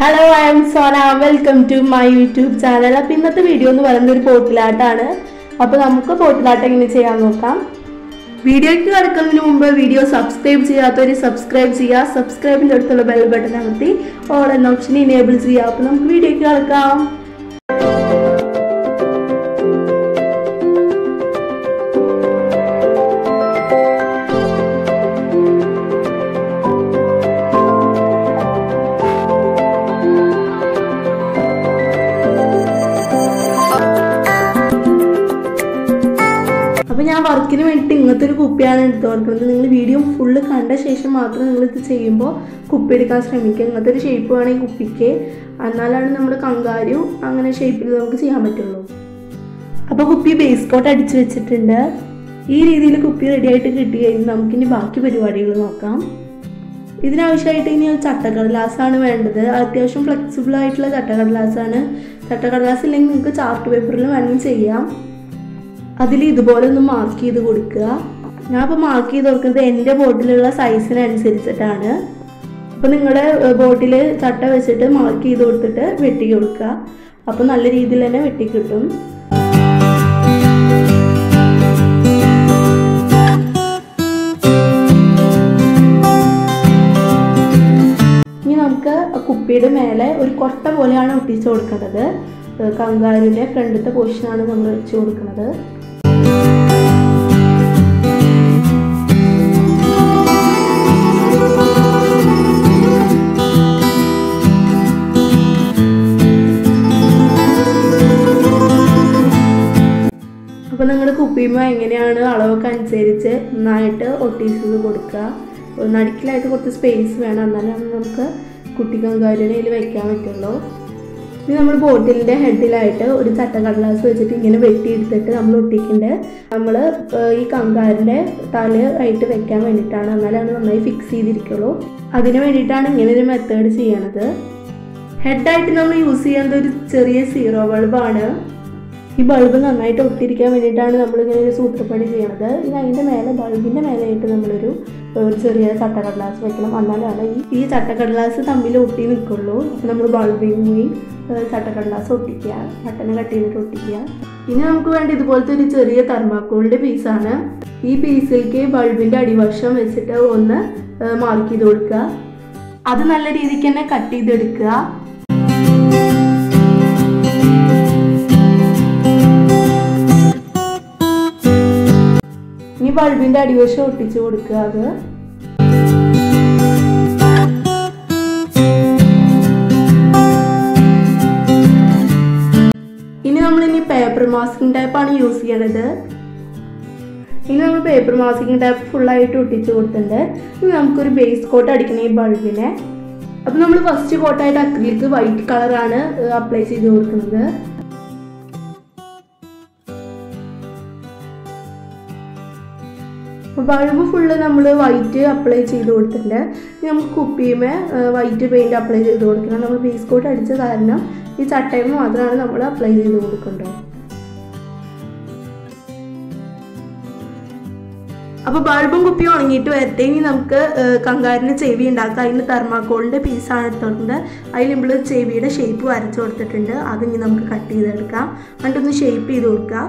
Hello I am Sona welcome to my YouTube channel. അപ്പോൾ ഇന്നത്തെ video എന്ന് പറയുന്നത് ഒരു പോട്ടിലാട്ടാണ്. അപ്പോൾ നമുക്ക് പോട്ടിലാട്ടം എങ്ങനെ ചെയ്യാൻ നോക്കാം. വീഡിയോയ്ക്ക് കടക്കുന്നതിന് മുമ്പ് വീഡിയോ സബ്സ്ക്രൈബ് ചെയ്യാത്തവർ സബ്സ്ക്രൈബ് ചെയ്യുക, സബ്സ്ക്രൈബിൻ്റെ അടുത്തുള്ള ബെൽ ബട്ടൺ അമർത്തി ഓൾ എന്ന ഓപ്ഷൻ ഇനേബിൾ ചെയ്യുക. അപ്പോൾ നമുക്ക് വീഡിയോയ്ക്ക് കടക്കാം. അപ്പോൾ ഞാൻ വർക്കിന് വേണ്ടിയിട്ട് ഇങ്ങനത്തെ ഒരു കുപ്പിയാണ് എടുത്തുകൊണ്ടിരുന്നത്. നിങ്ങൾ വീഡിയോ ഫുള്ള് കണ്ട ശേഷം മാത്രം നിങ്ങളിത് ചെയ്യുമ്പോൾ കുപ്പി എടുക്കാൻ ശ്രമിക്കുക. ഇങ്ങനത്തെ ഒരു ഷേപ്പ് വേണം ഈ കുപ്പിക്ക്, എന്നാലാണ് നമ്മുടെ കങ്കാരു അങ്ങനെ ഷേപ്പിൽ നമുക്ക് ചെയ്യാൻ പറ്റുള്ളൂ. അപ്പോൾ കുപ്പി ബേസ് കോട്ട് അടിച്ച് വെച്ചിട്ടുണ്ട്. ഈ രീതിയിൽ കുപ്പി റെഡിയായിട്ട് കിട്ടി കഴിഞ്ഞാൽ നമുക്കിനി ബാക്കി പരിപാടികൾ നോക്കാം. ഇതിനാവശ്യമായിട്ട് ഇനി ഒരു ചട്ടക്കടലാസാണ് വേണ്ടത്. അത്യാവശ്യം ഫ്ലെക്സിബിൾ ആയിട്ടുള്ള ചട്ടക്കടലാസാണ്. ചട്ടക്കടലാസ് ഇല്ലെങ്കിൽ നിങ്ങൾക്ക് ചാർട്ട് പേപ്പറിൽ വേണമെങ്കിൽ ചെയ്യാം. അതിൽ ഇതുപോലെ ഒന്ന് മാർക്ക് ചെയ്ത് കൊടുക്കുക. ഞാനിപ്പോൾ മാർക്ക് ചെയ്ത് കൊടുക്കുന്നത് എൻ്റെ ബോട്ടിലുള്ള സൈസിനനുസരിച്ചിട്ടാണ്. അപ്പോൾ നിങ്ങളുടെ ബോട്ടിൽ ചട്ട വെച്ചിട്ട് മാർക്ക് ചെയ്ത് കൊടുത്തിട്ട് വെട്ടി കൊടുക്കുക. അപ്പോൾ നല്ല രീതിയിൽ തന്നെ വെട്ടി കിട്ടും. ഇനി നമുക്ക് കുപ്പിയുടെ മേലെ ഒരു കൊട്ട പോലെയാണ് ഒട്ടിച്ചു കൊടുക്കുന്നത്. കങ്കാരുവിൻ്റെ ഫ്രണ്ടിലത്തെ പോർഷനാണ് നമ്മൾ ഒട്ടിച്ചു കൊടുക്കുന്നത്. അപ്പോൾ നിങ്ങളുടെ കുപ്പിയുമ്പോൾ എങ്ങനെയാണ് അളവൊക്കെ അനുസരിച്ച് നന്നായിട്ട് ഒട്ടിച്ചത് കൊടുക്കുക. നടുക്കിലായിട്ട് കുറച്ച് സ്പേസ് വേണം, എന്നാലും നമുക്ക് കുട്ടിക്കങ്കാരുവിനയിൽ വയ്ക്കാൻ പറ്റുള്ളൂ. ഇനി നമ്മൾ ബോട്ടിലിൻ്റെ ഹെഡിലായിട്ട് ഒരു ചട്ടക്കടലാസ് വെച്ചിട്ട് ഇങ്ങനെ വെട്ടിയെടുത്തിട്ട് നമ്മൾ ഒട്ടിക്കേണ്ടത് നമ്മൾ ഈ കങ്കാരിൻ്റെ തലയായിട്ട് വയ്ക്കാൻ വേണ്ടിയിട്ടാണ്, എന്നാലും അത് നന്നായി ഫിക്സ് ചെയ്തിരിക്കുള്ളൂ. അതിന് വേണ്ടിയിട്ടാണ് ഇങ്ങനൊരു മെത്തേഡ് ചെയ്യണത്. ഹെഡായിട്ട് നമ്മൾ യൂസ് ചെയ്യുന്നത് ഒരു ചെറിയ സീറോ ബൾബാണ്. ഈ ബൾബ് നന്നായിട്ട് ഒട്ടിരിക്കാൻ വേണ്ടിയിട്ടാണ് നമ്മളിങ്ങനെ ഒരു സൂത്രപ്പണി ചെയ്യണത്. ഇനി അതിൻ്റെ മേലെ ബൾബിൻ്റെ മേലെയായിട്ട് നമ്മളൊരു ചെറിയ ചട്ടക്കടലാസ് വയ്ക്കണം, എന്നാലാണ് ഈ ചട്ടക്കടലാസ് തമ്മിൽ ഒട്ടി നിൽക്കുള്ളൂ. അപ്പോൾ നമ്മൾ ബൾബിൽ ചട്ടക്കടലാസ് ഒട്ടിക്കുക, ബട്ടന് കട്ട് ചെയ്തിട്ട് ഒട്ടിക്കുക. ഇനി നമുക്ക് വേണ്ട ഇതുപോലത്തെ ഒരു ചെറിയ തെർമാക്കോളിൻ്റെ പീസാണ്. ഈ പീസിലേക്ക് ബൾബിൻ്റെ അടിവശം വെച്ചിട്ട് ഒന്ന് മാർക്ക് ചെയ്ത് കൊടുക്കുക. അത് നല്ല രീതിക്ക് തന്നെ കട്ട് ചെയ്തെടുക്കുക. ഈ ബൾബിൻ്റെ അടിവശം ഒട്ടിച്ചു കൊടുക്കുക. അത് ഇനി നമ്മളിനി പേപ്പർ മാസ്കിംഗ് ടൈപ്പാണ് യൂസ് ചെയ്യണത്. ഇനി നമ്മൾ പേപ്പർ മാസ്കിംഗ് ടൈപ്പ് ഫുള്ളായിട്ട് ഒട്ടിച്ചു കൊടുത്തിട്ടുണ്ട്. ഇനി നമുക്കൊരു ബേസ് കോട്ട് അടിക്കണം ഈ ബൾബിനെ. അപ്പോൾ നമ്മൾ ഫസ്റ്റ് കോട്ടായിട്ട് അക്രിലിക് വൈറ്റ് കളറാണ് അപ്ലൈ ചെയ്ത് കൊടുക്കുന്നത്. ബൾബ് ഫുള്ള് നമ്മൾ വൈറ്റ് അപ്ലൈ ചെയ്ത് കൊടുത്തിട്ടുണ്ട്. നമുക്ക് കുപ്പിയുമേ വൈറ്റ് പെയിൻറ്റ് അപ്ലൈ ചെയ്ത് കൊടുക്കണം. നമ്മൾ ബേസ് കോട്ട് അടിച്ച കാരണം ഈ ചട്ടയും മാത്രമാണ് നമ്മൾ അപ്ലൈ ചെയ്ത് കൊടുക്കേണ്ടത്. അപ്പോൾ ബൾബും കുപ്പിയും ഉണങ്ങിയിട്ട് വരട്ടെ. ഇനി നമുക്ക് കങ്കാരിൻ്റെ ചെവി ഉണ്ടാക്കാം. അതിന് തെർമാക്കോളിൻ്റെ പീസാണ് എടുത്തുകൊടുക്കുന്നത്. അതിൽ നമ്മൾ ചെവിയുടെ ഷേപ്പ് വരച്ച് കൊടുത്തിട്ടുണ്ട്. അതിനി നമുക്ക് കട്ട് ചെയ്തെടുക്കാം. എന്നിട്ടൊന്ന് ഷേപ്പ് ചെയ്ത് കൊടുക്കുക.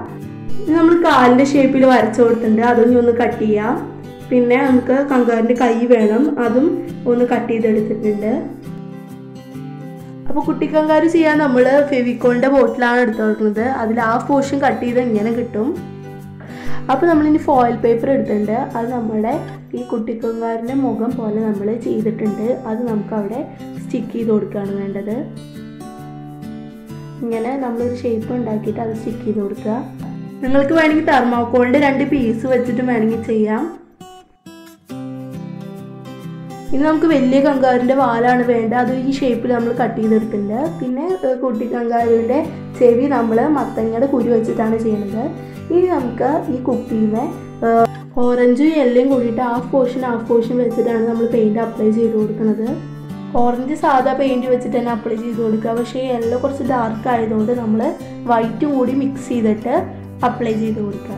നമ്മൾ കാലിൻ്റെ ഷേപ്പിൽ വരച്ചു കൊടുത്തിട്ടുണ്ട്. അതൊന്നും ഒന്ന് കട്ട് ചെയ്യാം. പിന്നെ നമുക്ക് കങ്കാരിൻ്റെ കൈ വേണം, അതും ഒന്ന് കട്ട് ചെയ്തെടുത്തിട്ടുണ്ട്. അപ്പോൾ കുട്ടിക്കങ്കാര് ചെയ്യാൻ നമ്മൾ ഫെവിക്കോളിൻ്റെ ബോട്ടിലാണ് എടുത്തുകൊടുക്കുന്നത്. അതിൽ ആ പോർഷൻ കട്ട് ചെയ്ത് ഇങ്ങനെ കിട്ടും. അപ്പോൾ നമ്മളിനി ഫോയിൽ പേപ്പർ എടുത്തിട്ടുണ്ട്. അത് നമ്മുടെ ഈ കുട്ടിക്കങ്കാരിൻ്റെ മുഖം പോലെ നമ്മൾ ചെയ്തിട്ടുണ്ട്. അത് നമുക്ക് അവിടെ സ്റ്റിക്ക് ചെയ്ത് കൊടുക്കുകയാണ് വേണ്ടത്. ഇങ്ങനെ നമ്മളൊരു ഷേപ്പ് ഉണ്ടാക്കിയിട്ട് അത് സ്റ്റിക്ക് ചെയ്ത് കൊടുക്കുക. നിങ്ങൾക്ക് വേണമെങ്കിൽ തെർമാക്കോളിൻ്റെ 2 പീസ് വെച്ചിട്ട് വേണമെങ്കിൽ ചെയ്യാം. ഇനി നമുക്ക് വലിയ കങ്കാരുവിൻ്റെ വാലാണ് വേണ്ടത്. അത് ഈ ഷേപ്പിൽ നമ്മൾ കട്ട് ചെയ്തെടുത്തിട്ടുണ്ട്. പിന്നെ കുട്ടി കങ്കാരുവിൻ്റെ ചെവി നമ്മൾ മത്തങ്ങയുടെ കുരു വെച്ചിട്ടാണ് ചെയ്യുന്നത്. ഇനി നമുക്ക് ഈ കുപ്പിയിലെ ഓറഞ്ചും യെല്ലയും കൂടിയിട്ട് ഹാഫ് പോർഷൻ വെച്ചിട്ടാണ് നമ്മൾ പെയിൻറ്റ് അപ്ലൈ ചെയ്ത് കൊടുക്കുന്നത്. ഓറഞ്ച് സാധാ പെയിൻറ്റ് വെച്ചിട്ട് തന്നെ അപ്ലൈ ചെയ്ത് കൊടുക്കുക. പക്ഷേ യെല്ലോ കുറച്ച് ഡാർക്ക് ആയതുകൊണ്ട് നമ്മൾ വൈറ്റും കൂടി മിക്സ് ചെയ്തിട്ട് അപ്ലൈ ചെയ്ത് കൊടുക്കുക.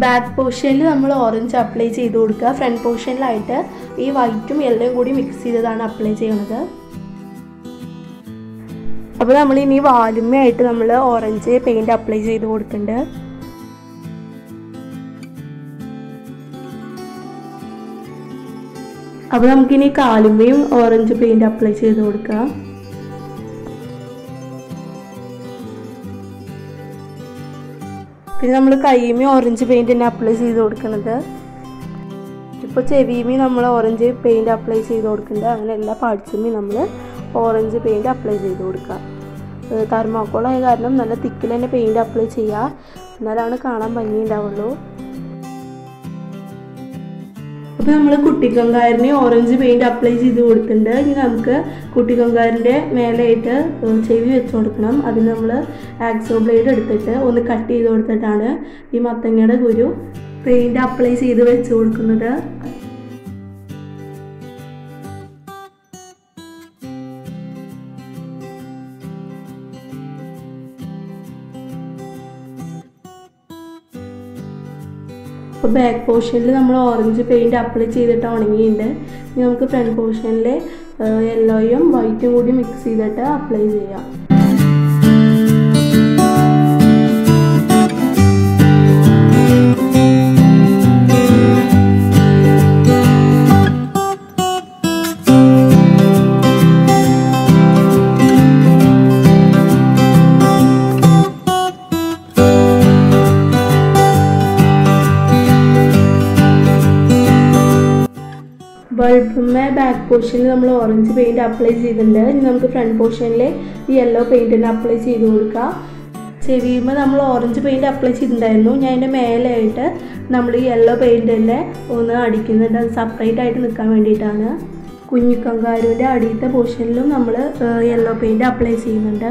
ബാക്ക് പോർഷനിൽ നമ്മൾ ഓറഞ്ച് അപ്ലൈ ചെയ്ത് കൊടുക്കുക. ഫ്രണ്ട് പോർഷനിലായിട്ട് ഈ വൈറ്റും യെല്ലോയും കൂടി മിക്സ് ചെയ്തതാണ് അപ്ലൈ ചെയ്യണത്. अब നമ്മൾ ഇനി വാൽമയായിട്ട് നമ്മൾ ഓറഞ്ച് പെയിന്റ് അപ്ലൈ ചെയ്തു കൊടുക്കണ്ട്. अब നമുക്കിനി കാൽമയും ഓറഞ്ച് പെയിന്റ് അപ്ലൈ ചെയ്തു കൊടുക്കാം. പിന്നെ നമ്മൾ കൈമയും ഓറഞ്ച് പെയിന്റ് തന്നെ അപ്ലൈ ചെയ്തു കൊടുക്കുന്നത്. ഇപ്പോൾ ചെവിമയും നമ്മൾ ഓറഞ്ച് പെയിന്റ് അപ്ലൈ ചെയ്തു കൊടുക്കണ്ട്. അങ്ങനെ എല്ലാ പാർട്സുമയും നമ്മൾ ഓറഞ്ച് പെയിന്റ് അപ്ലൈ ചെയ്തു കൊടുക്കുക. തെർമോക്കോൾ ആയ കാരണം നല്ല തിക്കിൽ തന്നെ പെയിന്റ് അപ്ലൈ ചെയ്യുക, എന്നാലാണ് കാണാൻ ഭംഗി ഉണ്ടാവുള്ളൂ. അപ്പോൾ നമ്മൾ കുട്ടിക്കങ്കാരനെ ഓറഞ്ച് പെയിന്റ് അപ്ലൈ ചെയ്ത് കൊടുത്തിട്ടുണ്ട്. ഇനി നമുക്ക് കുട്ടിക്കങ്കാരൻ്റെ മേലെയായിട്ട് ചെവി വെച്ച് കൊടുക്കണം. അതിന് നമ്മൾ ആക്സോ ബ്ലേഡ് എടുത്തിട്ട് ഒന്ന് കട്ട് ചെയ്ത് കൊടുത്തിട്ടാണ് ഈ മത്തങ്ങയുടെ ഗുരു പെയിന്റ് അപ്ലൈ ചെയ്ത് വെച്ച് കൊടുക്കുന്നത്. അപ്പോൾ ബാക്ക് പോർഷനിൽ നമ്മൾ ഓറഞ്ച് പെയിൻറ്റ് അപ്ലൈ ചെയ്തിട്ട് ഉണങ്ങിയിട്ടുണ്ട്. ഇനി നമുക്ക് ഫ്രണ്ട് പോർഷനിൽ യെല്ലോയും വൈറ്റും കൂടി മിക്സ് ചെയ്തിട്ട് അപ്ലൈ ചെയ്യാം. ബൾബുമേ ബാക്ക് പോർഷനിൽ നമ്മൾ ഓറഞ്ച് പെയിൻറ്റ് അപ്ലൈ ചെയ്തിട്ടുണ്ട്. ഇനി നമുക്ക് ഫ്രണ്ട് പോർഷനിൽ ഈ യെല്ലോ പെയിൻറ്റ് തന്നെ അപ്ലൈ ചെയ്ത് കൊടുക്കുക. ചെവിയുമ്പോൾ നമ്മൾ ഓറഞ്ച് പെയിൻറ്റ് അപ്ലൈ ചെയ്തിട്ടുണ്ടായിരുന്നു. ഞാൻ അതിൻ്റെ മേലെയായിട്ട് നമ്മൾ ഈ യെല്ലോ പെയിൻറ്റ് തന്നെ ഒന്ന് അടിക്കുന്നുണ്ട്. അത് സെപ്പറേറ്റ് ആയിട്ട് നിൽക്കാൻ വേണ്ടിയിട്ടാണ്. കുഞ്ഞിക്കങ്കാരൂൻ്റെ അടിയത്തെ പോർഷനിലും നമ്മൾ യെല്ലോ പെയിൻറ്റ് അപ്ലൈ ചെയ്യുന്നുണ്ട്.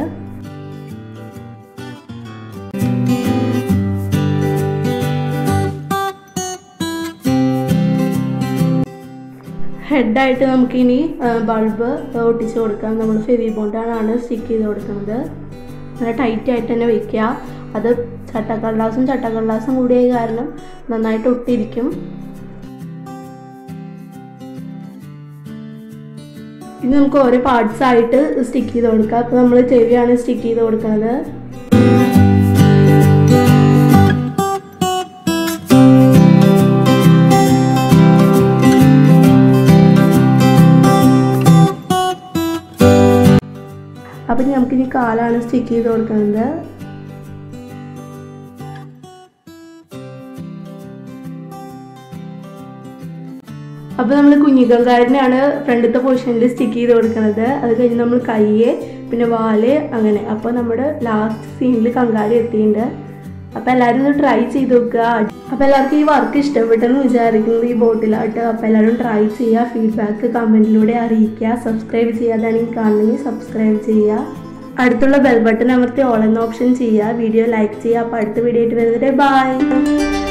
ഹെഡായിട്ട് നമുക്കിനി ബൾബ് ഒട്ടിച്ച് കൊടുക്കാം. നമ്മൾ ഫെവി ബോണ്ടാണ് സ്റ്റിക്ക് ചെയ്ത് കൊടുക്കുന്നത്. നല്ല ടൈറ്റായിട്ട് തന്നെ വയ്ക്കുക. അത് ചട്ടക്കടലാസും കൂടിയായ കാരണം നന്നായിട്ട് ഒട്ടിയിരിക്കും. ഇനി നമുക്ക് ഓരോ പാർട്സ് ആയിട്ട് സ്റ്റിക്ക് ചെയ്ത് കൊടുക്കാം. അപ്പോൾ നമ്മൾ ചെവിയാണ് സ്റ്റിക്ക് ചെയ്ത് കൊടുക്കുന്നത്. അപ്പം നമുക്കിനി കാലാണ് സ്റ്റിക്ക് ചെയ്ത് കൊടുക്കുന്നത്. അപ്പോൾ നമ്മൾ കുഞ്ഞിക്കങ്കാരനെയാണ് ഫ്രണ്ടത്തെ പോർഷനിൽ സ്റ്റിക്ക് ചെയ്ത് കൊടുക്കുന്നത്. അത് കഴിഞ്ഞ് നമ്മൾ കയ്യെ പിന്നെ വാല് അങ്ങനെ. അപ്പോൾ നമ്മുടെ ലാസ്റ്റ് സീനിൽ കങ്കാരി എത്തിയിട്ടുണ്ട്. അപ്പോൾ എല്ലാവരും ഒന്ന് ട്രൈ ചെയ്ത് നോക്കുക. അപ്പോൾ എല്ലാവർക്കും ഈ വർക്ക് ഇഷ്ടപ്പെട്ടെന്ന് വിചാരിക്കുന്നത് ഈ ബോട്ടിലായിട്ട്. അപ്പോൾ എല്ലാവരും ട്രൈ ചെയ്യുക, ഫീഡ്ബാക്ക് കമൻറ്റിലൂടെ അറിയിക്കുക. സബ്സ്ക്രൈബ് ചെയ്യാതാണെങ്കിൽ കാണണമെങ്കിൽ സബ്സ്ക്രൈബ് ചെയ്യുക. അടുത്തുള്ള ബെൽ ബട്ടൺ അമർത്തി ഓൾ എന്ന ഓപ്ഷൻ ചെയ്യുക. വീഡിയോ ലൈക്ക് ചെയ്യുക. അപ്പോൾ അടുത്ത വീഡിയോ ആയിട്ട് വരുന്നത് ബൈ.